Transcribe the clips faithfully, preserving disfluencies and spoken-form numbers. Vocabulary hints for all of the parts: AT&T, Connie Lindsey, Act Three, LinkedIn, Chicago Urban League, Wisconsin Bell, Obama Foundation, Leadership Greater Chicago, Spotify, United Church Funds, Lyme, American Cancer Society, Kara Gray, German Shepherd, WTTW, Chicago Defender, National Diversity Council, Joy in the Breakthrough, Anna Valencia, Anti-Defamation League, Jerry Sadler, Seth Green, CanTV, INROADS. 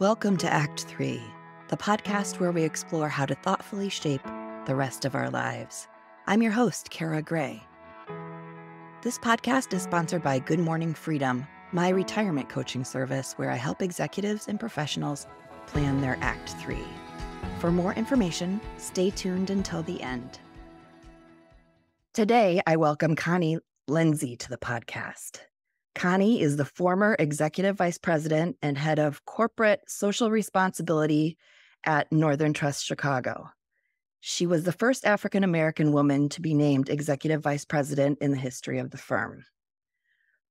Welcome to Act Three, the podcast where we explore how to thoughtfully shape the rest of our lives. I'm your host, Kara Gray. This podcast is sponsored by Good Morning Freedom, my retirement coaching service where I help executives and professionals plan their Act Three. For more information, stay tuned until the end. Today, I welcome Connie Lindsey to the podcast. Connie is the former executive vice president and head of corporate social responsibility at Northern Trust Chicago. She was the first African-American woman to be named executive vice president in the history of the firm.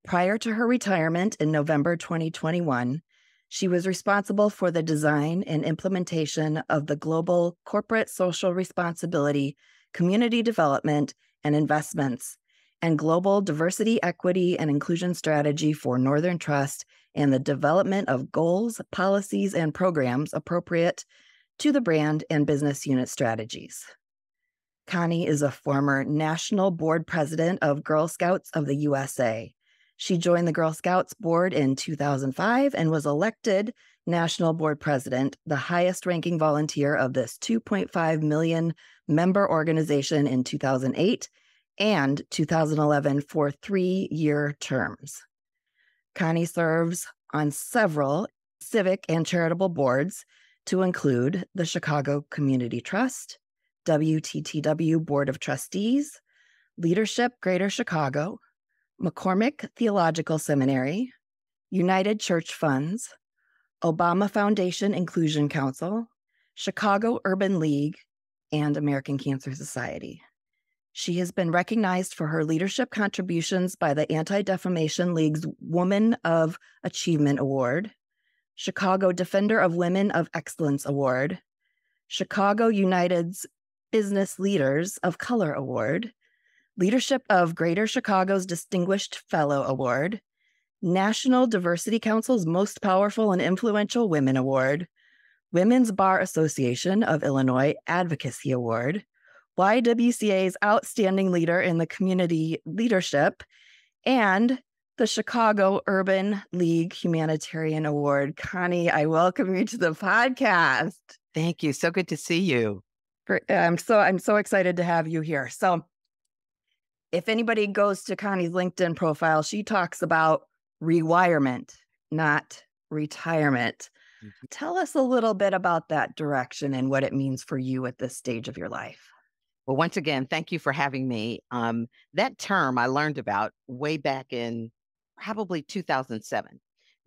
Prior to her retirement in November twenty twenty-one, she was responsible for the design and implementation of the Global Corporate Social Responsibility, Community Development, and Investments, and Global Diversity, Equity, and Inclusion Strategy for Northern Trust, and the development of goals, policies, and programs appropriate to the brand and business unit strategies. Connie is a former national board president of Girl Scouts of the U S A. She joined the Girl Scouts board in two thousand five and was elected national board president, the highest-ranking volunteer of this two point five million member organization in two thousand eight, and two thousand eleven for three-year terms. Connie serves on several civic and charitable boards to include the Chicago Community Trust, W T T W Board of Trustees, Leadership Greater Chicago, McCormick Theological Seminary, United Church Funds, Obama Foundation Inclusion Council, Chicago Urban League, and American Cancer Society. She has been recognized for her leadership contributions by the Anti-Defamation League's Woman of Achievement Award, Chicago Defender of Women of Excellence Award, Chicago United's Business Leaders of Color Award, Leadership of Greater Chicago's Distinguished Fellow Award, National Diversity Council's Most Powerful and Influential Women Award, Women's Bar Association of Illinois Advocacy Award, Y W C A's Outstanding Leader in the Community Leadership, and the Chicago Urban League Humanitarian Award. Connie, I welcome you to the podcast. Thank you. So good to see you. Great. I'm so I'm so excited to have you here. So if anybody goes to Connie's LinkedIn profile, she talks about rewirement, not retirement. Mm-hmm. Tell us a little bit about that direction and what it means for you at this stage of your life. Well, once again, thank you for having me. Um, that term I learned about way back in probably two thousand seven.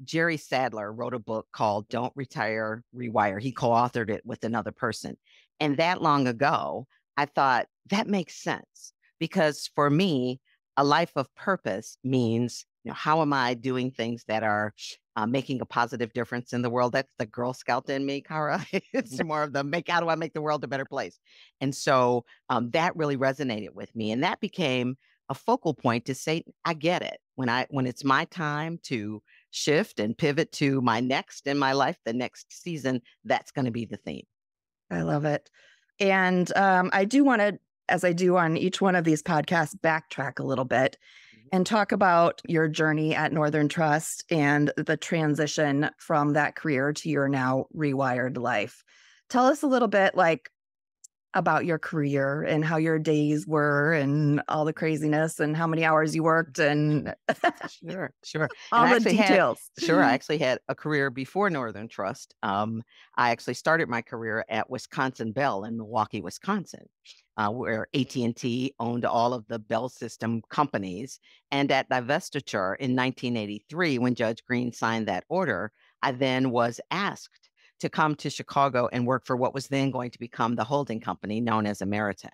Jerry Sadler wrote a book called Don't Retire, Rewire. He co-authored it with another person. And that long ago, I thought that makes sense because for me, a life of purpose means, you know, how am I doing things that are uh, making a positive difference in the world? That's the Girl Scout in me, Kara. It's more of the make, how do I make the world a better place? And so um, that really resonated with me. And that became a focal point to say, I get it. When I when it's my time to shift and pivot to my next in my life, the next season, that's going to be the theme. I love it. And um, I do want to, as I do on each one of these podcasts, backtrack a little bit and talk about your journey at Northern Trust and the transition from that career to your now rewired life. Tell us a little bit like about your career and how your days were and all the craziness and how many hours you worked and sure, sure. all the details. Had, sure. I actually had a career before Northern Trust. Um, I actually started my career at Wisconsin Bell in Milwaukee, Wisconsin. Uh, where A T and T owned all of the Bell System companies. And at divestiture in nineteen eighty-three, when Judge Green signed that order, I then was asked to come to Chicago and work for what was then going to become the holding company known as Ameritech.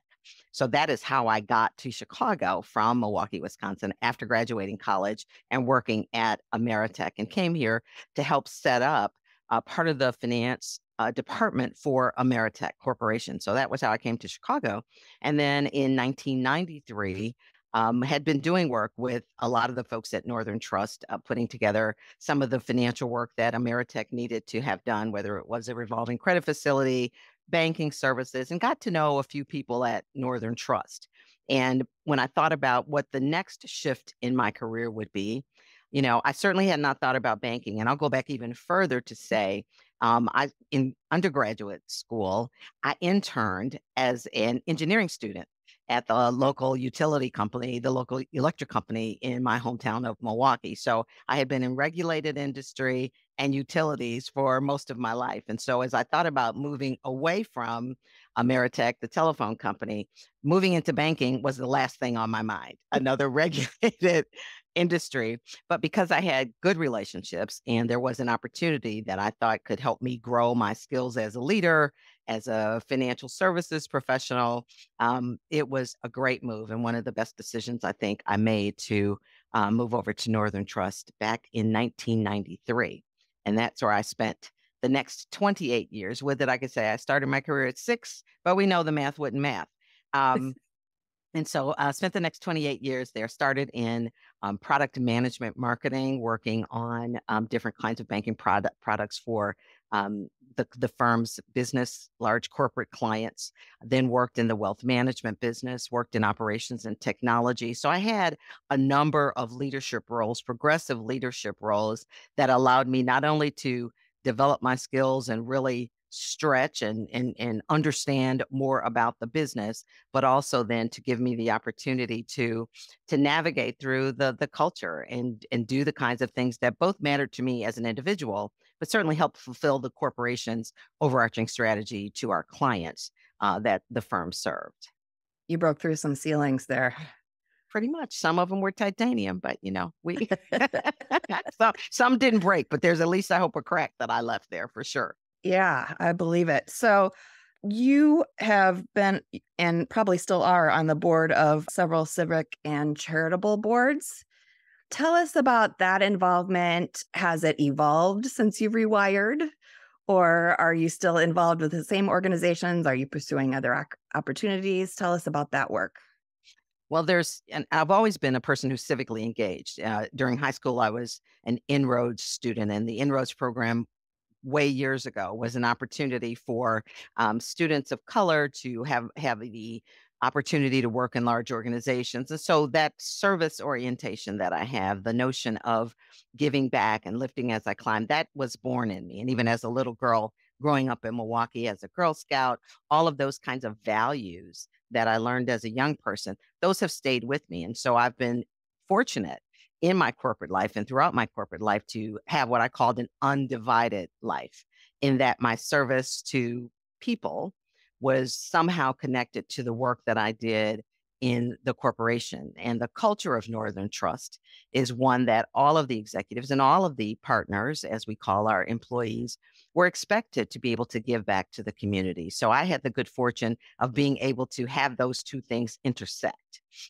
So that is how I got to Chicago from Milwaukee, Wisconsin, after graduating college and working at Ameritech, and came here to help set up uh, part of the finance Uh, department for Ameritech Corporation. So that was how I came to Chicago. And then in nineteen ninety-three, um, had been doing work with a lot of the folks at Northern Trust, uh, putting together some of the financial work that Ameritech needed to have done, whether it was a revolving credit facility, banking services, and got to know a few people at Northern Trust. And when I thought about what the next shift in my career would be, you know, I certainly had not thought about banking. And I'll go back even further to say, Um, I in undergraduate school, I interned as an engineering student at the local utility company, the local electric company in my hometown of Milwaukee. So I had been in regulated industry and utilities for most of my life. And so as I thought about moving away from Ameritech, the telephone company, moving into banking was the last thing on my mind, another regulated industry. But because I had good relationships and there was an opportunity that I thought could help me grow my skills as a leader, as a financial services professional, um, it was a great move and one of the best decisions I think I made to uh, move over to Northern Trust back in nineteen ninety-three. And that's where I spent the next twenty-eight years with it. I could say I started my career at six, but we know the math wouldn't math. Um, and so I spent the next twenty-eight years there, started in um, product management marketing, working on um, different kinds of banking product products for um, the, the firm's business, large corporate clients, then worked in the wealth management business, worked in operations and technology. So I had a number of leadership roles, progressive leadership roles that allowed me not only to develop my skills and really stretch and, and, and understand more about the business, but also then to give me the opportunity to, to navigate through the, the culture and, and do the kinds of things that both mattered to me as an individual, but certainly helped fulfill the corporation's overarching strategy to our clients uh, that the firm served. You broke through some ceilings there. Pretty much. Some of them were titanium, but you know, we some, some didn't break, but there's at least, I hope, a crack that I left there for sure. Yeah, I believe it. So you have been, and probably still are, on the board of several civic and charitable boards. Tell us about that involvement. Has it evolved since you've rewired, or are you still involved with the same organizations? Are you pursuing other opportunities? Tell us about that work. Well, there's, and I've always been a person who's civically engaged. Uh, during high school, I was an INROADS student, and the INROADS program way years ago was an opportunity for um, students of color to have, have the opportunity to work in large organizations. And so that service orientation that I have, the notion of giving back and lifting as I climb, that was born in me. And even as a little girl growing up in Milwaukee as a Girl Scout, all of those kinds of values that I learned as a young person, those have stayed with me. And so I've been fortunate in my corporate life and throughout my corporate life to have what I called an undivided life, in that my service to people was somehow connected to the work that I did in the corporation. And the culture of Northern Trust is one that all of the executives and all of the partners, as we call our employees, were expected to be able to give back to the community. So I had the good fortune of being able to have those two things intersect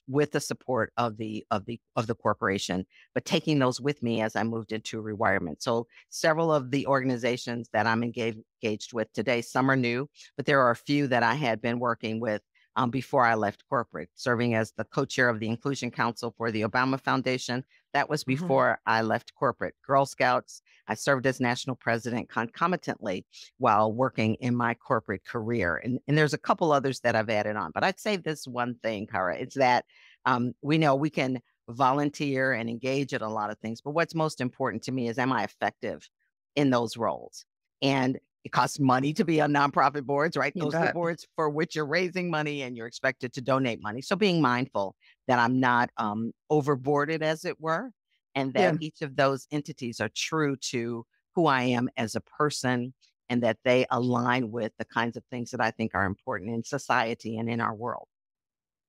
with the support of the of the of the corporation, but taking those with me as I moved into rewirement. So several of the organizations that I'm engaged engaged with today, some are new, but there are a few that I had been working with Um, before I left corporate, serving as the co-chair of the Inclusion Council for the Obama Foundation. That was before mm-hmm. I left corporate. Girl Scouts, I served as national president concomitantly while working in my corporate career. And, and there's a couple others that I've added on, but I'd say this one thing, Kara, it's that um, we know we can volunteer and engage in a lot of things, but what's most important to me is, am I effective in those roles? And it costs money to be on nonprofit boards, right? You Those bet. Are boards for which you're raising money and you're expected to donate money. So being mindful that I'm not um, overboarded, as it were, and that yeah. each of those entities are true to who I am as a person, and that they align with the kinds of things that I think are important in society and in our world.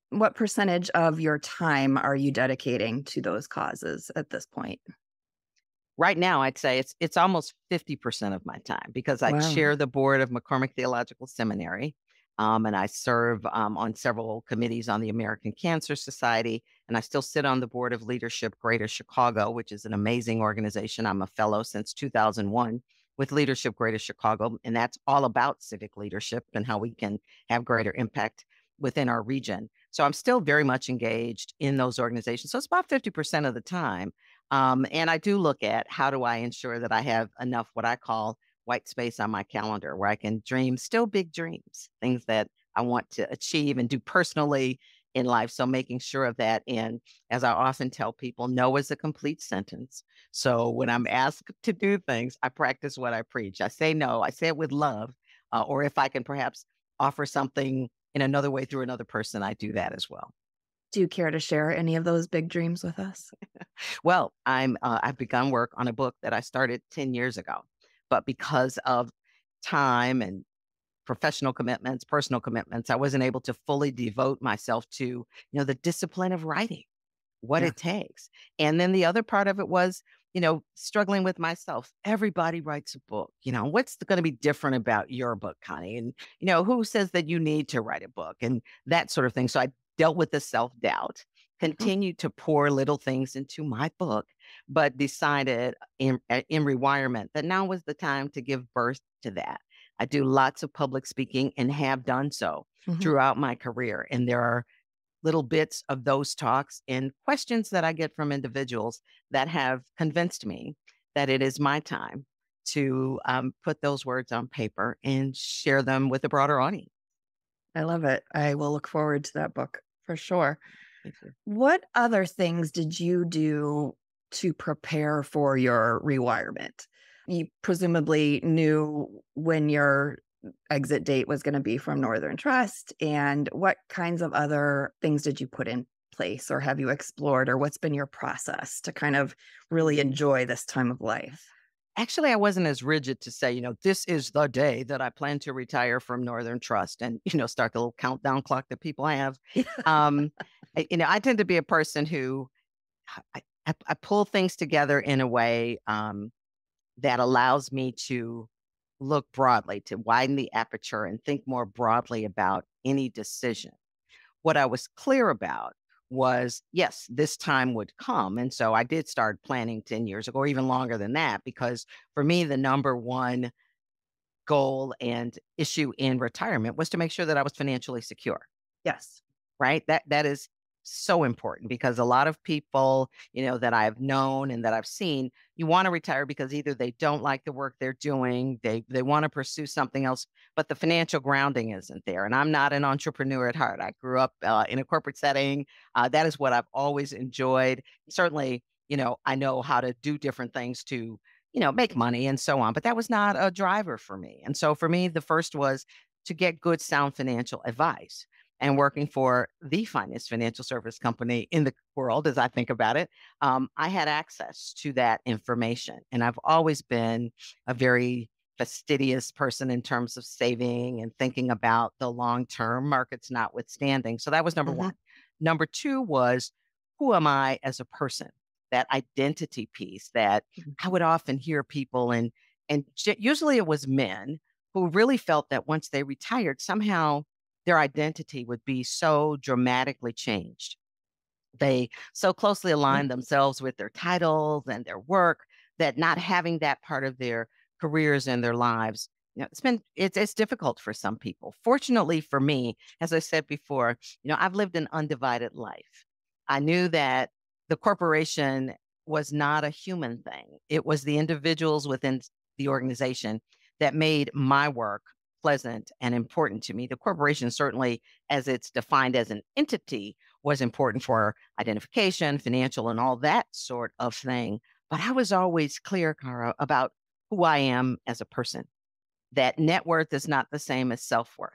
What percentage of your time are you dedicating to those causes at this point? Right now, I'd say it's it's almost fifty percent of my time, because I wow. chair the board of McCormick Theological Seminary, um, and I serve um, on several committees on the American Cancer Society, and I still sit on the board of Leadership Greater Chicago, which is an amazing organization. I'm a fellow since two thousand one with Leadership Greater Chicago, and that's all about civic leadership and how we can have greater impact within our region. So I'm still very much engaged in those organizations. So it's about fifty percent of the time. Um, and I do look at, how do I ensure that I have enough what I call white space on my calendar, where I can dream still big dreams, things that I want to achieve and do personally in life. So making sure of that. And as I often tell people, no is a complete sentence. So when I'm asked to do things, I practice what I preach. I say no, I say it with love, uh, or if I can perhaps offer something in another way through another person, I do that as well. Do you care to share any of those big dreams with us? Well, I'm, uh, I've begun work on a book that I started ten years ago, but because of time and professional commitments, personal commitments, I wasn't able to fully devote myself to, you know, the discipline of writing, what yeah. it takes. And then the other part of it was, you know, struggling with myself. Everybody writes a book, you know, what's going to be different about your book, Connie? And, you know, who says that you need to write a book and that sort of thing. So I dealt with the self-doubt, continued to pour little things into my book, but decided in, in Rewirement that now was the time to give birth to that. I do lots of public speaking and have done so mm-hmm. throughout my career. And there are little bits of those talks and questions that I get from individuals that have convinced me that it is my time to um, put those words on paper and share them with a broader audience. I love it. I will look forward to that book for sure. What other things did you do to prepare for your Rewirement? You presumably knew when your exit date was going to be from Northern Trust, and what kinds of other things did you put in place or have you explored, or what's been your process to kind of really enjoy this time of life? Actually, I wasn't as rigid to say, you know, this is the day that I plan to retire from Northern Trust and, you know, start the little countdown clock that people have. um, I, you know, I tend to be a person who I, I, I pull things together in a way um, that allows me to look broadly, to widen the aperture and think more broadly about any decision. What I was clear about was, yes, this time would come. And so I did start planning ten years ago, or even longer than that, because for me, the number one goal and issue in retirement was to make sure that I was financially secure. Yes. Right? That that is so important, because a lot of people, you know, that I've known and that I've seen, you want to retire because either they don't like the work they're doing, they they want to pursue something else, but the financial grounding isn't there. And I'm not an entrepreneur at heart. I grew up uh, in a corporate setting. Uh, that is what I've always enjoyed. Certainly, you know, I know how to do different things to, you know, make money and so on, but that was not a driver for me. And so for me, the first was to get good, sound financial advice. And working for the finest financial service company in the world, as I think about it, um, I had access to that information. And I've always been a very fastidious person in terms of saving and thinking about the long-term, markets notwithstanding. So that was number mm-hmm. one. Number two was, who am I as a person? That identity piece that mm-hmm. I would often hear people, and, and usually it was men who really felt that once they retired, somehow their identity would be so dramatically changed. They so closely aligned themselves with their titles and their work that not having that part of their careers and their lives, you know, it's been, it's, it's difficult for some people. Fortunately for me, as I said before, you know, I've lived an undivided life. I knew that the corporation was not a human thing. It was the individuals within the organization that made my work pleasant and important to me. The corporation, certainly as it's defined as an entity, was important for identification, financial, and all that sort of thing. But I was always clear, Kara, about who I am as a person, that net worth is not the same as self-worth,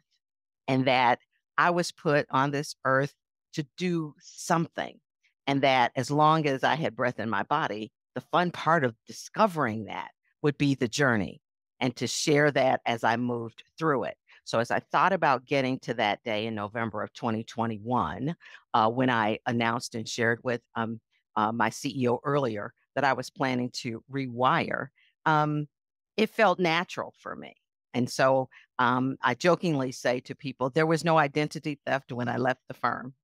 and that I was put on this earth to do something. And that as long as I had breath in my body, the fun part of discovering that would be the journey, and to share that as I moved through it. So as I thought about getting to that day in November of twenty twenty-one, uh, when I announced and shared with um, uh, my C E O earlier that I was planning to rewire, um, it felt natural for me. And so um, I jokingly say to people, there was no identity theft when I left the firm,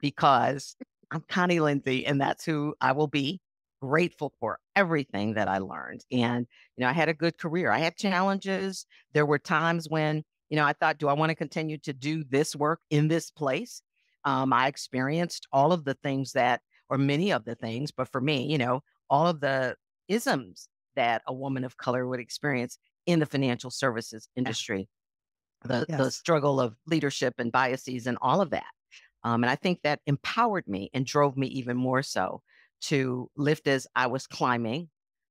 because I'm Connie Lindsey, and that's who I will be. Grateful for everything that I learned. And, you know, I had a good career. I had challenges. There were times when, you know, I thought, do I want to continue to do this work in this place? Um, I experienced all of the things that, or many of the things, but for me, you know, all of the isms that a woman of color would experience in the financial services industry, the, yes. the struggle of leadership and biases and all of that. Um, and I think that empowered me and drove me even more so to lift as I was climbing,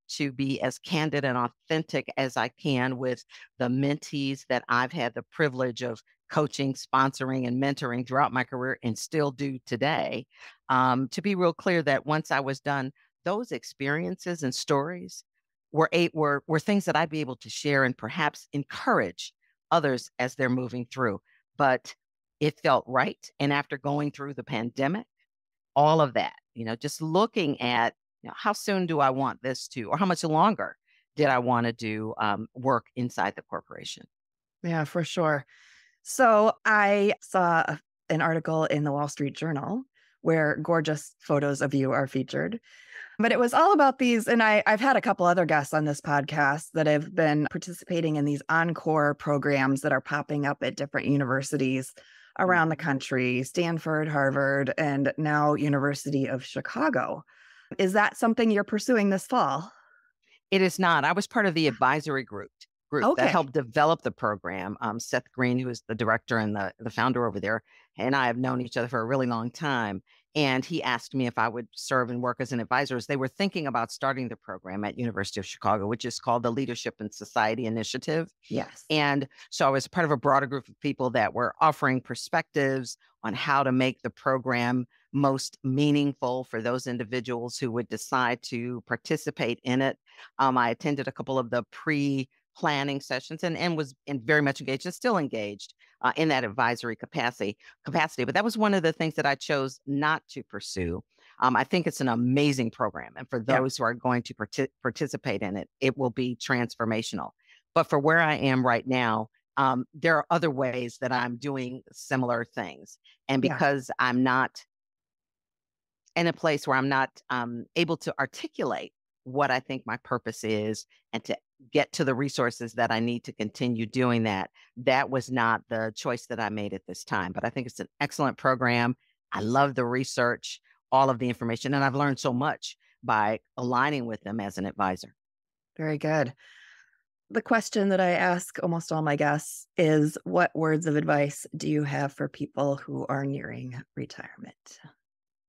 to be as candid and authentic as I can with the mentees that I've had the privilege of coaching, sponsoring, and mentoring throughout my career and still do today. Um, to be real clear that once I was done, those experiences and stories were, eight, were, were things that I'd be able to share and perhaps encourage others as they're moving through. But it felt right. And after going through the pandemic, all of that, you know, just looking at, you know, how soon do I want this to, or how much longer did I want to do um, work inside the corporation? Yeah, for sure. So I saw an article in the Wall Street Journal where gorgeous photos of you are featured. But it was all about these, and I, I've had a couple other guests on this podcast that have been participating in these encore programs that are popping up at different universities around the country, Stanford, Harvard, and now University of Chicago. Is that something you're pursuing this fall? It is not. I was part of the advisory group group okay. that helped develop the program. Um, Seth Green, who is the director and the, the founder over there, and I have known each other for a really long time. And he asked me if I would serve and work as an advisor, as they were thinking about starting the program at University of Chicago, which is called the Leadership and Society Initiative. Yes. And so I was part of a broader group of people that were offering perspectives on how to make the program most meaningful for those individuals who would decide to participate in it. Um, I attended a couple of the pre-planning sessions and, and was in very much engaged and still engaged Uh, in that advisory capacity, capacity. But that was one of the things that I chose not to pursue. Um, I think it's an amazing program. And for those yeah. who are going to partic- participate in it, it will be transformational. But for where I am right now, um, there are other ways that I'm doing similar things. And because yeah. I'm not in a place where I'm not um, able to articulate what I think my purpose is and to get to the resources that I need to continue doing that. That was not the choice that I made at this time, but I think it's an excellent program. I love the research, all of the information, and I've learned so much by aligning with them as an advisor. Very good. The question that I ask almost all my guests is, what words of advice do you have for people who are nearing retirement?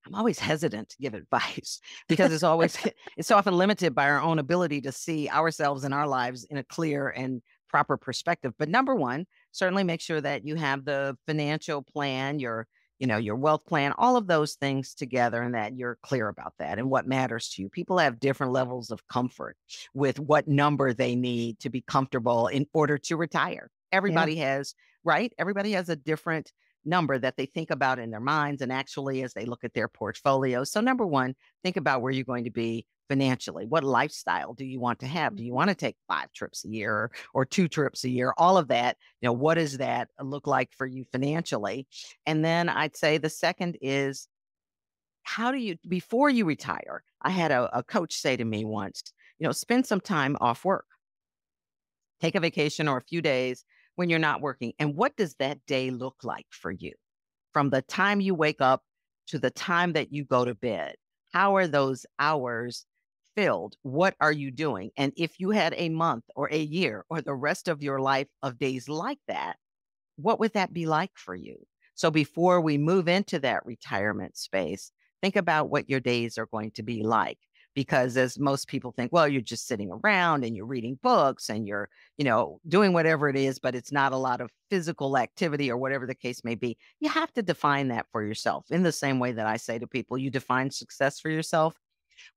I'm always hesitant to give advice because it's always, it's so often limited by our own ability to see ourselves and our lives in a clear and proper perspective. But number one, certainly make sure that you have the financial plan, your, you know, your wealth plan, all of those things together, and that you're clear about that and what matters to you. People have different levels of comfort with what number they need to be comfortable in order to retire. Everybody yeah. has, right? Everybody has a different number that they think about in their minds and actually as they look at their portfolio. So number one, think about where you're going to be financially. What lifestyle do you want to have? Do you want to take five trips a year or, or two trips a year? All of that, you know, what does that look like for you financially? And then I'd say the second is, how do you, before you retire, I had a, a coach say to me once, you know, spend some time off work, take a vacation or a few days when you're not working. And what does that day look like for you? From the time you wake up to the time that you go to bed, how are those hours filled? What are you doing? And if you had a month or a year or the rest of your life of days like that, what would that be like for you? So before we move into that retirement space, think about what your days are going to be like. Because as most people think, well, you're just sitting around and you're reading books and you're, you know, doing whatever it is, but it's not a lot of physical activity or whatever the case may be. You have to define that for yourself. In the same way that I say to people, you define success for yourself.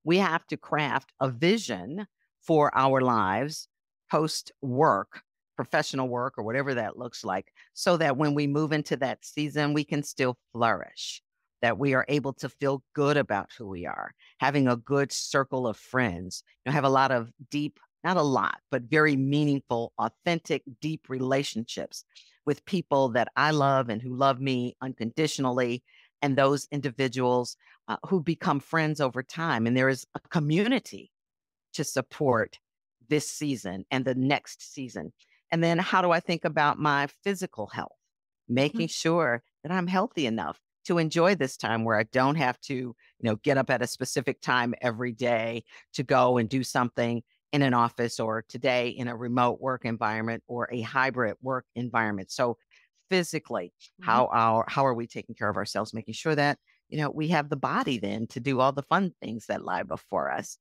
We have to craft a vision for our lives post-work, professional work, or whatever that looks like, so that when we move into that season, we can still flourish. That we are able to feel good about who we are, having a good circle of friends, you know, have a lot of deep, not a lot, but very meaningful, authentic, deep relationships with people that I love and who love me unconditionally, and those individuals uh, who become friends over time. And there is a community to support this season and the next season. And then how do I think about my physical health? Making mm-hmm. sure that I'm healthy enough to enjoy this time where I don't have to, you know, get up at a specific time every day to go and do something in an office, or today in a remote work environment or a hybrid work environment. So physically. Mm-hmm. How our how are we taking care of ourselves, making sure that, you know, we have the body then to do all the fun things that lie before us.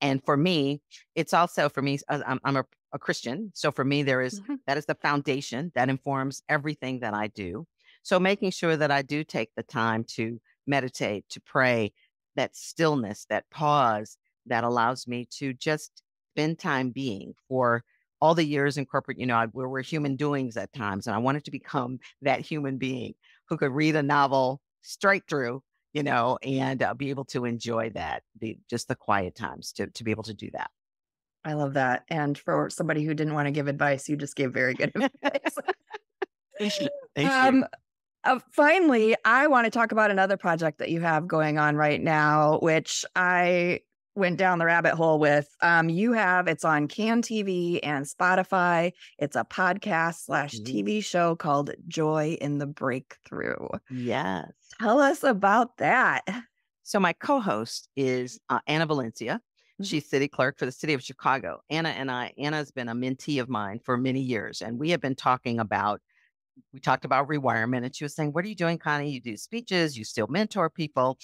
And for me, it's also for me, I'm, I'm a, a Christian. So for me, there is, mm-hmm. that is the foundation that informs everything that I do. So making sure that I do take the time to meditate, to pray, that stillness, that pause that allows me to just spend time being. For all the years in corporate, you know, I, we're, we're human doings at times. And I wanted to become that human being who could read a novel straight through, you know, and uh, be able to enjoy that, the, just the quiet times to, to be able to do that. I love that. And for somebody who didn't want to give advice, you just gave very good advice. Thank you. Thank um, you. Uh, finally, I want to talk about another project that you have going on right now, which I went down the rabbit hole with. Um, you have, it's on CanTV and Spotify. It's a podcast slash T V show called Joy in the Breakthrough. Yes. Tell us about that. So my co-host is uh, Anna Valencia. She's city clerk for the city of Chicago. Anna and I, Anna's been a mentee of mine for many years, and we have been talking about We talked about rewirement, and she was saying, what are you doing, Connie? You do speeches, you still mentor people.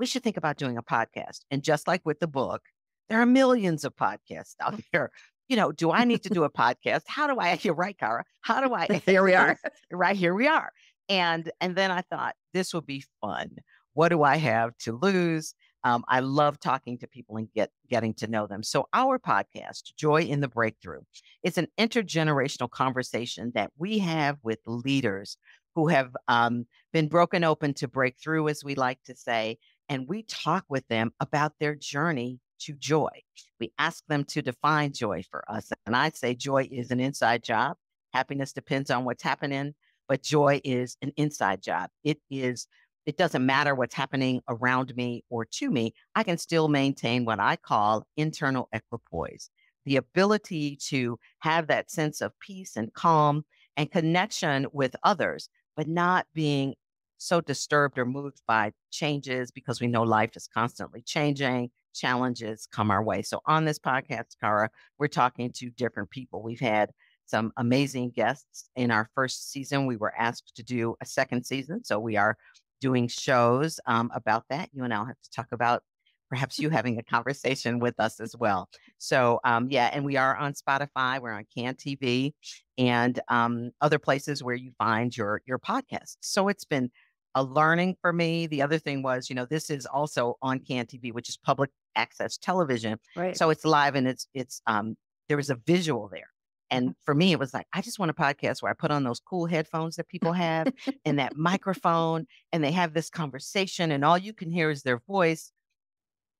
We should think about doing a podcast. And just like with the book, there are millions of podcasts out there. You know, do I need to do a podcast? How do I, you're right, Kara. How do I? Here we are. Right, here we are. And, and then I thought, this would be fun. What do I have to lose? Um, I love talking to people and get getting to know them. So our podcast, Joy in the Breakthrough, is an intergenerational conversation that we have with leaders who have um, been broken open to breakthrough, as we like to say, and we talk with them about their journey to joy. We ask them to define joy for us. And I say joy is an inside job. Happiness depends on what's happening, but joy is an inside job. It is It doesn't matter what's happening around me or to me. I can still maintain what I call internal equipoise, the ability to have that sense of peace and calm and connection with others, but not being so disturbed or moved by changes, because we know life is constantly changing. Challenges come our way. So on this podcast, Kara, we're talking to different people. We've had some amazing guests in our first season. We were asked to do a second season, so we are doing shows um, about that. You and I'll have to talk about perhaps you having a conversation with us as well. So um, yeah, and we are on Spotify, we're on CanTV, and um, other places where you find your, your podcasts. So it's been a learning for me. The other thing was, you know, this is also on CanTV, which is public access television. Right. So it's live, and it's, it's um, there was a visual there. And for me, it was like, I just want a podcast where I put on those cool headphones that people have and that microphone, and they have this conversation, and all you can hear is their voice.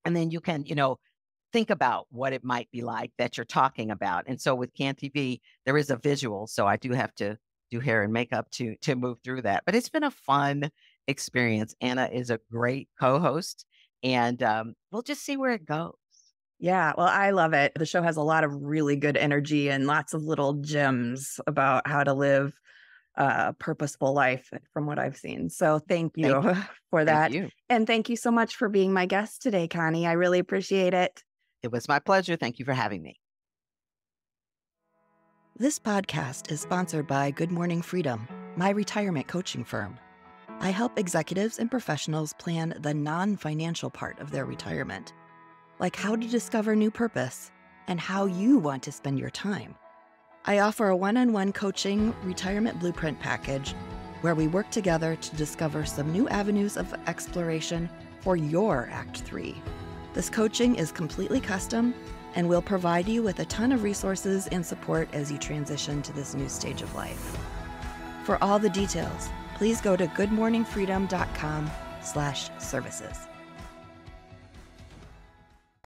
And then you can, you know, think about what it might be like that you're talking about. And so with CanTV, there is a visual. So I do have to do hair and makeup to, to move through that. But it's been a fun experience. Anna is a great co-host, and um, we'll just see where it goes. Yeah, well, I love it. The show has a lot of really good energy and lots of little gems about how to live a purposeful life from what I've seen. So thank you thank for you. that. Thank you. And thank you so much for being my guest today, Connie. I really appreciate it. It was my pleasure. Thank you for having me. This podcast is sponsored by Good Morning Freedom, my retirement coaching firm. I help executives and professionals plan the non-financial part of their retirement, like how to discover new purpose and how you want to spend your time. I offer a one-on-one coaching retirement blueprint package where we work together to discover some new avenues of exploration for your Act Three. This coaching is completely custom and will provide you with a ton of resources and support as you transition to this new stage of life. For all the details, please go to good morning freedom dot com slash services.